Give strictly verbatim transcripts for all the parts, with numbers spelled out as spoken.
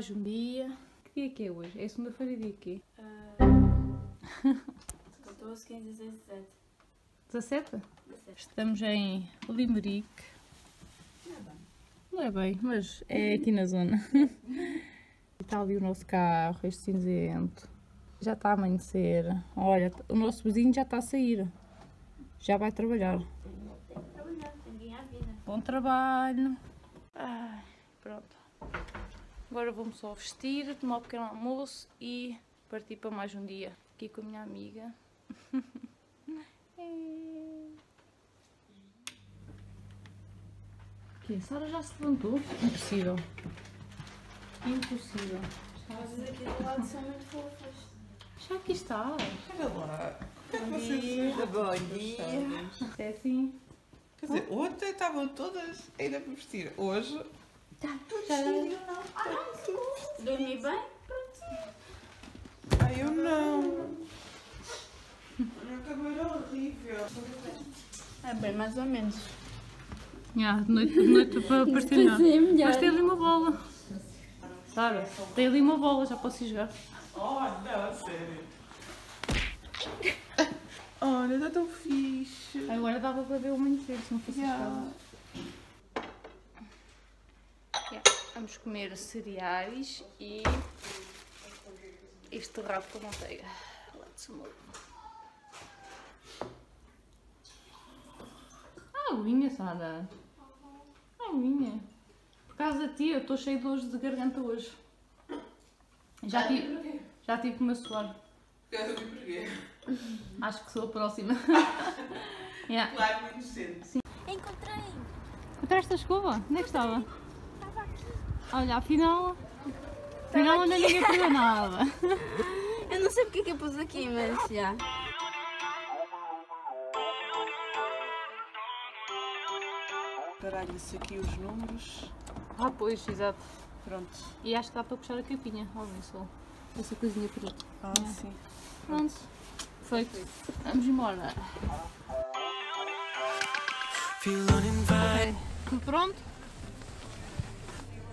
mais um dia. Que dia que é hoje? É segunda-feira, dia que é? catorze, quinze, dezessete. Estamos em Limerick. Não é bem. Não é bem, mas é aqui na zona. Está ali o nosso carro, este cinzento. Já está a amanhecer. Olha, o nosso vizinho já está a sair. Já vai trabalhar. Tem que trabalhar, tem que ganhar a vida. Bom trabalho. Ai, pronto. Agora vou-me só vestir, tomar um pequeno almoço e partir para mais um dia. Aqui com a minha amiga. Que a Sara já se levantou? Impossível. Impossível. As aqui do lado são muito fofas. Já aqui está. Olha lá. Bom dia. Bom dia. É assim. Quer dizer, ontem estavam todas ainda por vestir. Hoje... Tá, tá. Dormi bem? Prontinho. Ai, eu não. Meu cabelo era horrível. É bem, mais ou menos. Yeah, de noite, de noite para partilhar. Mas tem ali uma bola. Sara, tem ali uma bola, já posso ir jogar. Oh, não, sério. Olha, está tão fixe. Agora dava para ver o amanhecer, se não fosse yeah. yeah. Vamos comer cereais e este rabo com manteiga. Let's move. Ah, aguinha, Sara. Ah, aguinha. Por causa da tia, eu estou cheia de dores de garganta hoje. Já tive, já tive que me suar. Acho que sou a próxima. yeah. Claro, muito cedo. Sim. Encontrei! Encontraste a escova? Onde é que estava? Estava aqui. Olha, afinal. Afinal, onde ninguém pegou nada. Eu não sei porque que eu pus aqui, mas já. Caralho-se aqui os números. Ah, pois, exato. Pronto. E acho que dá para puxar a capinha. Olhem só. Essa coisinha por aqui. Ah, é. Sim. Pronto. Feito. Vamos embora. Okay. Pronto?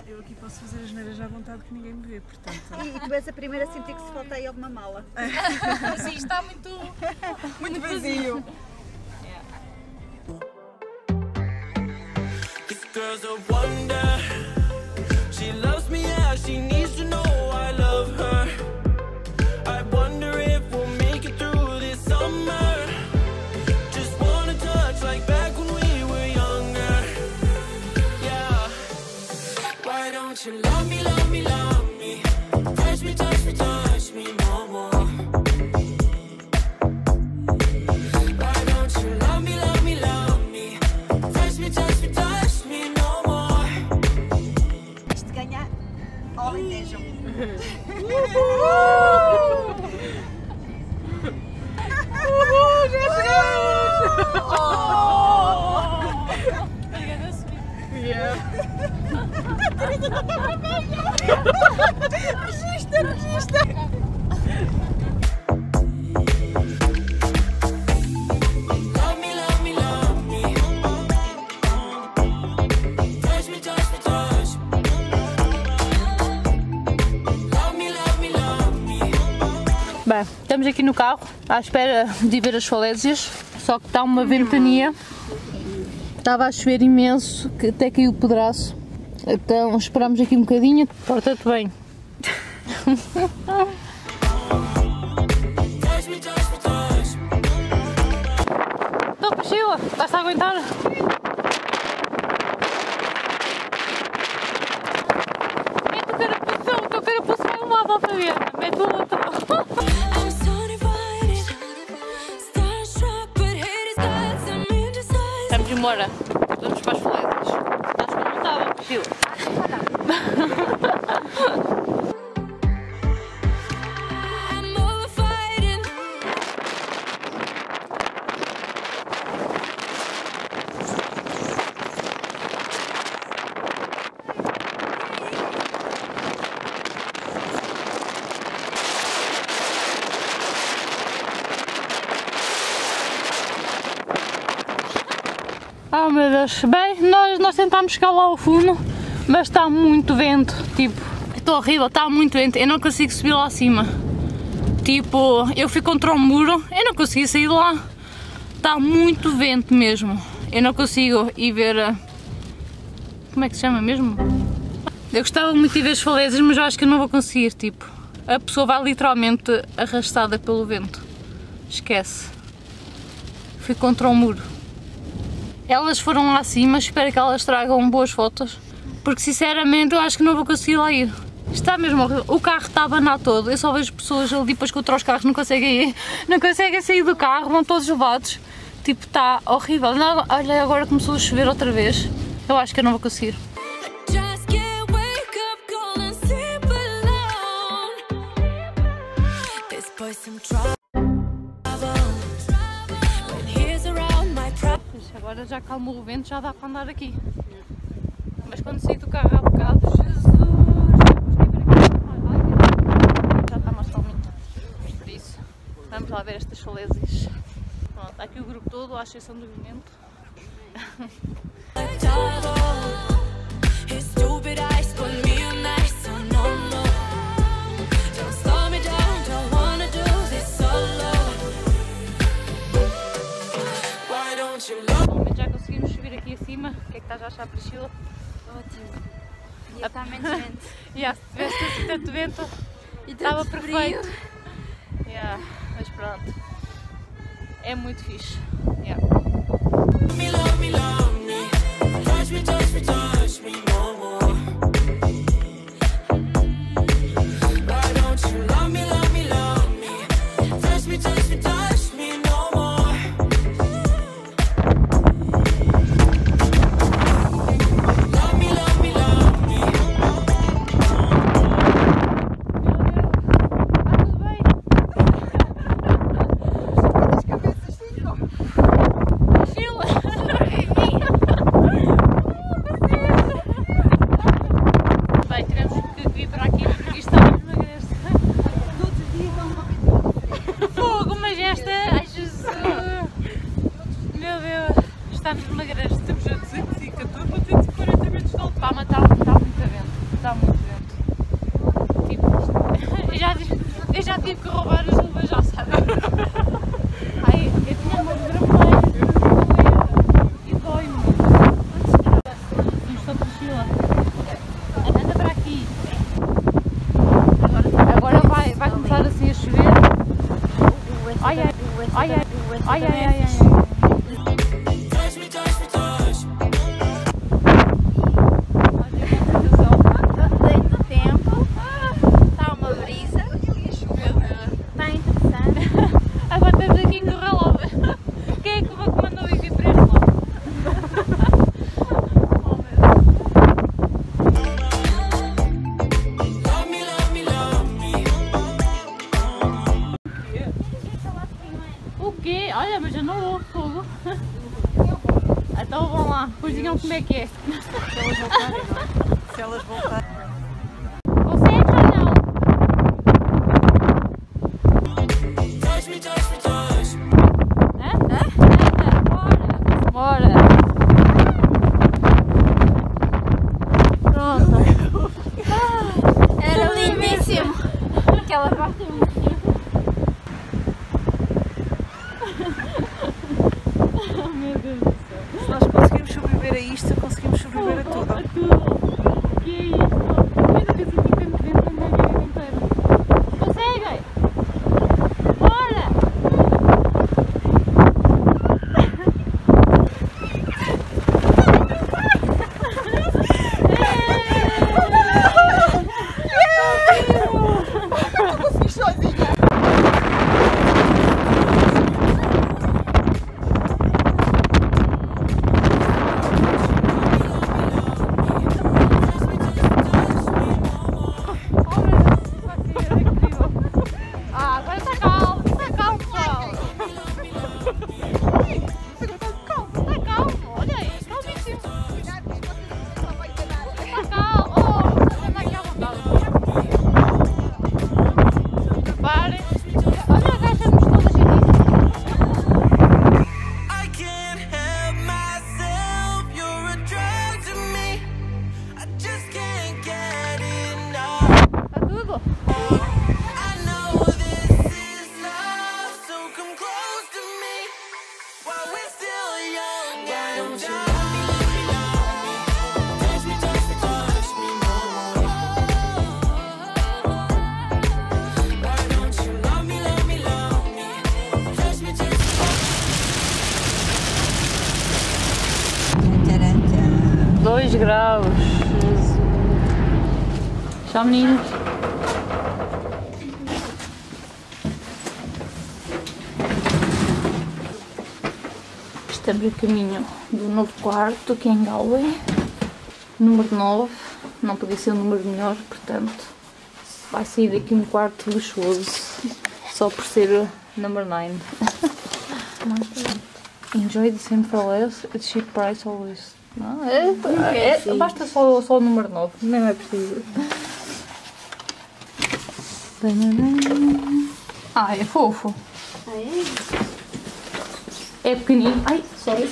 Eu aqui posso fazer as neiras à vontade que ninguém me vê, portanto. E tu és a primeira a sentir que se falta aí alguma mala. Assim, está muito, muito vazio. Yeah. She loves me as she needs to know I love her. I wonder if we'll make it through this summer. Just wanna touch like back when we were younger. Yeah. Why don't you love me, love me, love me? Touch me, touch me, touch me no more. Why don't you love me, love me, love me? Touch me, touch me, touch me no more. Ganhar all in Dejão. Uhul! Já chegamos! Oh! Obrigada a subir. Yeah! Regista, regista! Bem, estamos aqui no carro, à espera de ver as falésias, só que está uma ventania, estava a chover imenso, que até caiu o pedaço, então esperámos aqui um bocadinho, porta-te bem. Estou Priscila, estás a aguentar? Estamos embora, vamos para as falésias. Acho que não estava, Priscila. Oh meu Deus, bem, nós, nós tentámos chegar lá ao fundo, mas está muito vento, tipo, está horrível, está muito doente, eu não consigo subir lá acima. Tipo, eu fui contra o muro, eu não consegui sair de lá. Está muito vento mesmo, eu não consigo ir ver... A... Como é que se chama mesmo? Eu gostava muito de ver as falésias, mas eu acho que eu não vou conseguir, tipo... A pessoa vai literalmente arrastada pelo vento. Esquece. Fui contra o muro. Elas foram lá acima, espero que elas tragam boas fotos. Porque sinceramente eu acho que não vou conseguir lá ir. Está mesmo horrível. O carro está a abanar todo. Eu só vejo pessoas ali depois contra os carros, não conseguem ir. Não conseguem sair do carro, vão todos levados. Tipo, está horrível. Não, olha, agora começou a chover outra vez. Eu acho que eu não vou conseguir. Agora já calmou o vento, já dá para andar aqui. Mas quando saí do carro há bocado, Jesus! Já está mais calminho. Por isso, vamos lá ver estas falésias. Pronto, está aqui o grupo todo, à exceção do vento. Estás a achar, Priscila? Ótimo. E está menos vento. Yeah, se tivesse assim tanto vento, e estava perfeito. Yeah, mas pronto. É muito fixe. Yeah. Como é que é? Se elas voltarem, não. Se elas voltarem. Consegues ou não? Hã? Hã? Bora! Bora! Pronto! Ah, era lindíssimo! Aquela parte é muito linda. Oh meu Deus do céu! Se nós conseguimos sobreviver a isto, conseguimos sobreviver oh, a tudo. A tudo! O que é isto? Ainda que assim tem tanto vento, andei a vida inteira. Conseguem? dois graus. Tchau, meninos. Estamos a caminho do novo quarto aqui em Galway. Número nove. Não podia ser um número melhor, portanto vai sair daqui um quarto luxuoso. Só por ser número nove. Enjoy the same for less, at cheap price always. Não, é, é, é, basta só, só o número nove, nem é preciso. Ah, é fofo. É pequenino. Ai, sorry.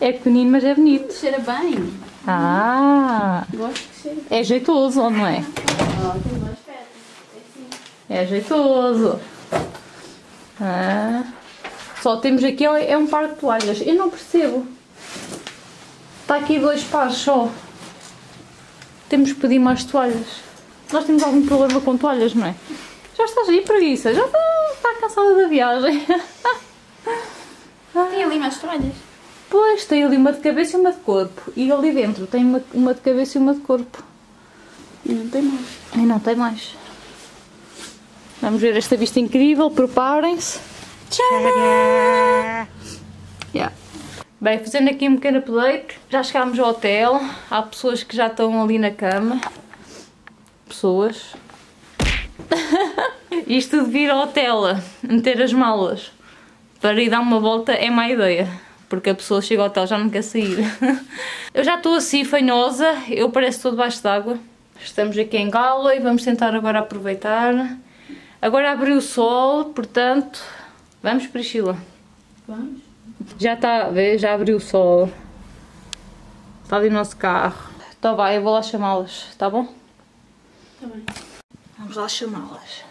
É pequenino, mas é bonito. Cheira bem. Ah, gosto que cheira. É jeitoso, ou não é? É jeitoso. Ah, só temos aqui é um par de toalhas. Eu não percebo. Está aqui dois pares só. Temos que pedir mais toalhas. Nós temos algum problema com toalhas, não é? Já estás aí, preguiça. Já está, está cansada da viagem. Tem ali mais toalhas? Pois, tem ali uma de cabeça e uma de corpo. E ali dentro tem uma, uma de cabeça e uma de corpo. E não tem mais. E não tem mais. Vamos ver esta vista incrível. Preparem-se. Tcharam! Yeah. Bem, fazendo aqui um pequeno update, já chegámos ao hotel, há pessoas que já estão ali na cama, pessoas, isto de vir ao hotel, meter as malas, para ir dar uma volta é má ideia, porque a pessoa chega ao hotel já não quer sair. Eu já estou assim fanhosa, eu pareço estou debaixo d'água, estamos aqui em Galway e vamos tentar agora aproveitar, agora abriu o sol, portanto, vamos para Priscila. Vamos? Já está, já abriu o sol. Está ali o nosso carro. Então vai, eu vou lá chamá-las, está bom? Está bem. Vamos lá chamá-las.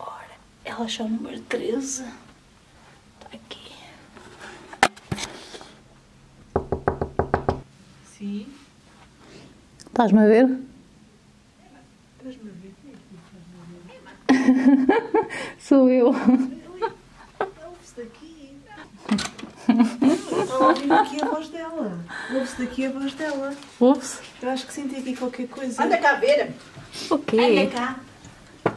Ora, elas são número treze. Está aqui. Sim. Estás-me a ver? Estás-me a ver? Sou eu. Daqui. Ouve-se daqui a voz dela. Ouve-se daqui a voz dela. Ouve-se? Eu acho que senti aqui qualquer coisa. Anda cá a ver. O quê? Anda cá.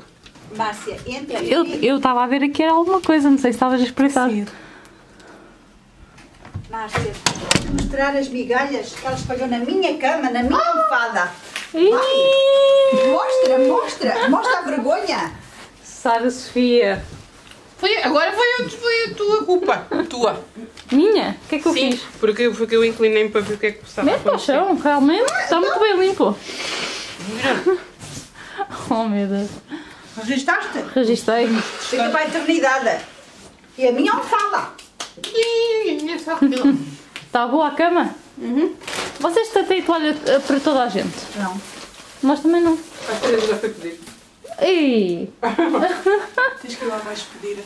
Bárcia, entra aqui. Eu estava a ver aqui alguma coisa, não sei se estavas a expressar. Bárcia, vou-te mostrar as migalhas que ela espalhou na minha cama, na minha almofada. Vai. Mostra, mostra, mostra a vergonha. Sara Sofia. Foi, agora foi, foi a tua culpa. Tua. Minha? O que é que eu Sim, fiz? Sim, porque foi que eu inclinei-me para ver o que é que estava a acontecer. Mete ao chão, realmente está muito bem limpo. Mira. Oh meu Deus. Registaste? Registei. Fica para a eternidade. E a minha almofada. E a minha sarquila. Está boa a cama? Uhum. Vocês têm toalha para toda a gente? Não. Nós também não. A toalha já foi pedido. Ei! Tens que ir lá mais pedir.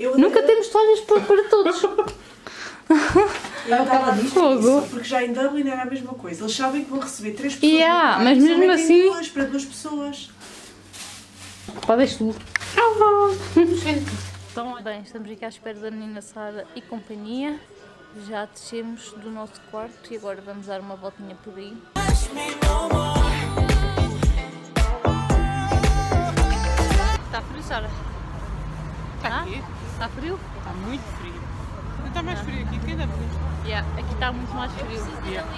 Eu Nunca até... temos toalhas para, para todos. Eu estava disto, porque já em Dublin era a mesma coisa. Eles sabem que vão receber três pessoas. Yeah, mas mesmo assim. Duas para duas pessoas. Pá, deixa tudo. Então, bem, estamos aqui à espera da menina Sara e companhia. Já descemos do nosso quarto e agora vamos dar uma voltinha por aí. Está frio, Sara? Está aqui? Está frio? Está muito frio. Não está mais frio aqui, que ainda frio. Yeah, aqui está muito mais frio. Yeah.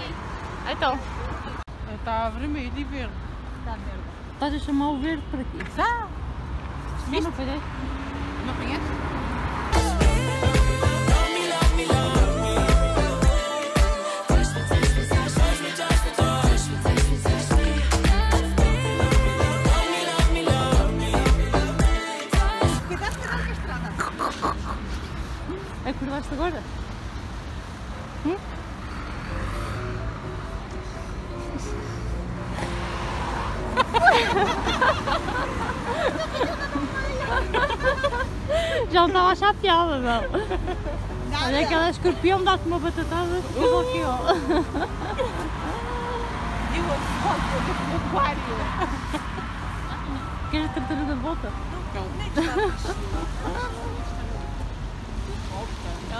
Então? Está vermelho e verde. Está verde. Estás a chamar o verde para aqui? Está! Não, não conheces? Não conheces? Acordaste agora? Hum? Já me estava a achar piada, não. Olha aquela escorpião, dá-te uma batatada, ficou aqui, ó. Eu a volta do aquário. Queres a tartaruga da volta? Não, não.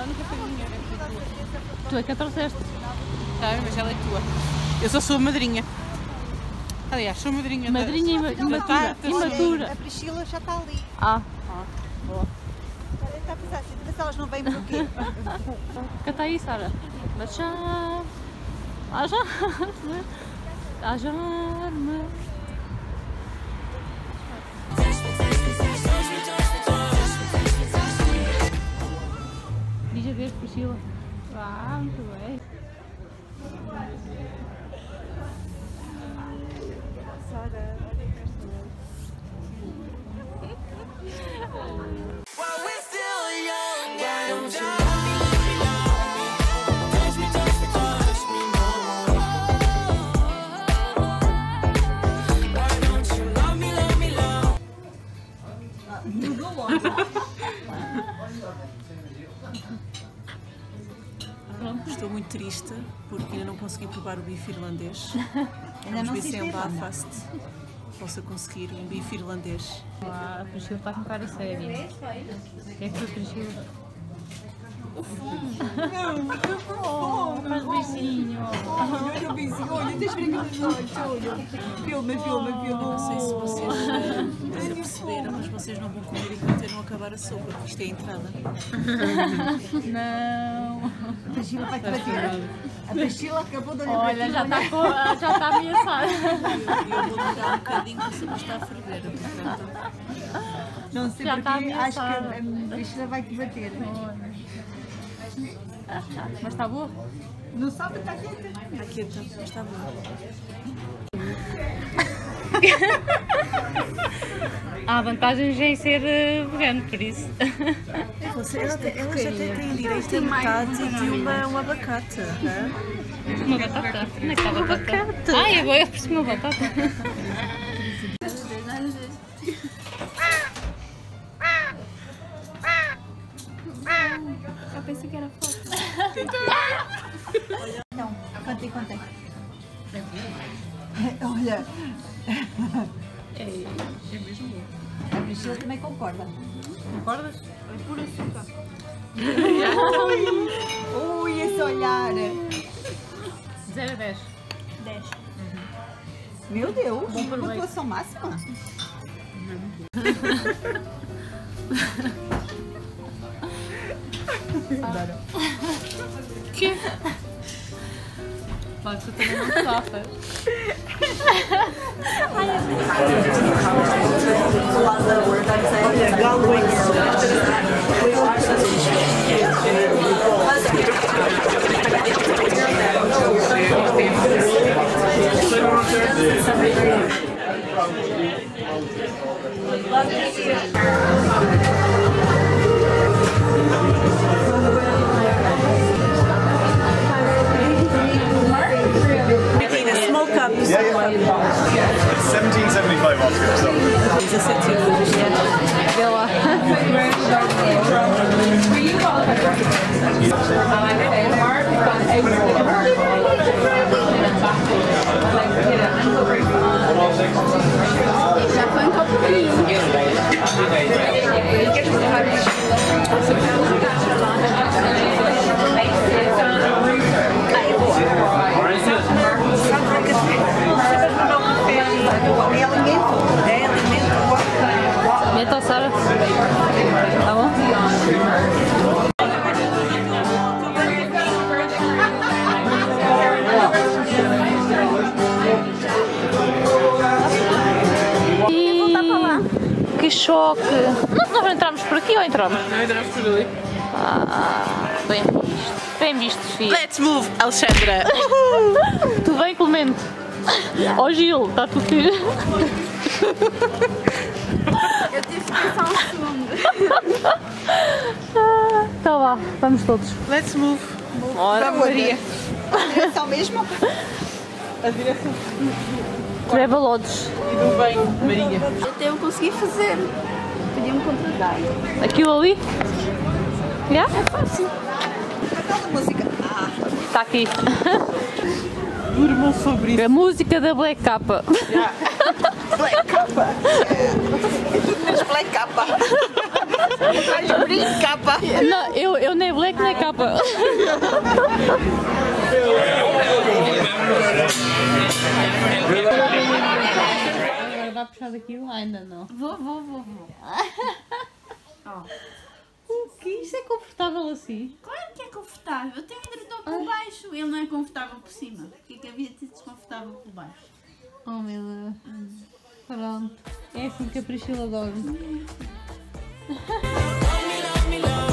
Nem que está ela nunca foi minha, era tua. Tu é que a trouxeste. Tá, mas ela é tua. Eu só sou a madrinha. Aliás, sou madrinha. Madrinha da, imatura, da imatura. A Priscila já está ali. Ah. Ah, boa. Agora está a pensar assim, mas elas não vêm por quê? Canta aí, Sara. Mas já... Ah, já... Ah, já... Diz a vez, Priscila. Ah, muito bem. Estou muito triste porque ainda não consegui provar o bife irlandês. Ainda não sei se em Belfast possa conseguir um bife irlandês. Ah, a Priscila está com cara séria. O que é que foi, Priscila? O fumo! Não, eu provo! Faz beicinho! Olha o beicinho, olha, tens brinco nos olhos, olha! Filma, filma, filma! Não sei se vocês perceberam, mas vocês não vão comer enquanto eu não acabar a sopa, porque isto é a entrada. Não! A Priscila vai te bater. A Priscila acabou de olhar. Olha, já está já está ameaçada. Eu, eu vou mudar um bocadinho porque a sopa está a ferver. Não sei já porque tá acho que a Priscila vai te bater. Mas está boa? Não sabe, está quieta. Está quieta, mas está boa. Há vantagens em ser vegano, por isso. Elas até têm direito a abacate e de uma, uma abacate. Uma batata? Onde é que está a batata? Ah, eu vou eu percebi uma batata. Eu pensei que era foto. Não, contei, contei. Olha. É, é mesmo bom. A Priscila também concorda. Concordas? É puro açúcar. Ui, esse olhar! zero a dez. dez. Meu Deus! Bom para pontuação máxima? Adoro. Que? Pode ser também não sofre. Olha, Galway. Yeah, yeah. seventeen seventy-five Oscar, so. Meta, Sara? Tá bom? E... Que choque! Nós não entramos por aqui ou entramos? Não, não entramos por ali. Ah, bem visto. Bem visto, filho. Let's move, Alexandra! Tu vem, Clemente? Ó oh, Gil, está tudo filho? Eu tive que pensar um segundo. Está lá, vamos todos. Let's move. Ora, Maria. A direção mesmo? A direção. Travelodes. E do bem, Maria. Até eu consegui fazer. Podiam contratar. Aquilo ali? Yeah? É fácil. Aquela música. Ah. Está aqui. Durmam sobre isso. A música da Black Kappa. Yeah. Black Kappa. É tudo menos Black Kappa. Não brinco, Kappa. Não, eu, eu nem Black nem Kappa. Agora vai puxar daquilo? Ainda não. Vou, vou, vou, vou. O que? Isto é confortável assim? Claro que é confortável. Eu tenho edredom por baixo. Ele não é confortável por cima. Porque é que havia de ser desconfortável por baixo? Oh meu Deus. Hum. Pronto. É assim que a Priscila dorme. Love me, love me, love me.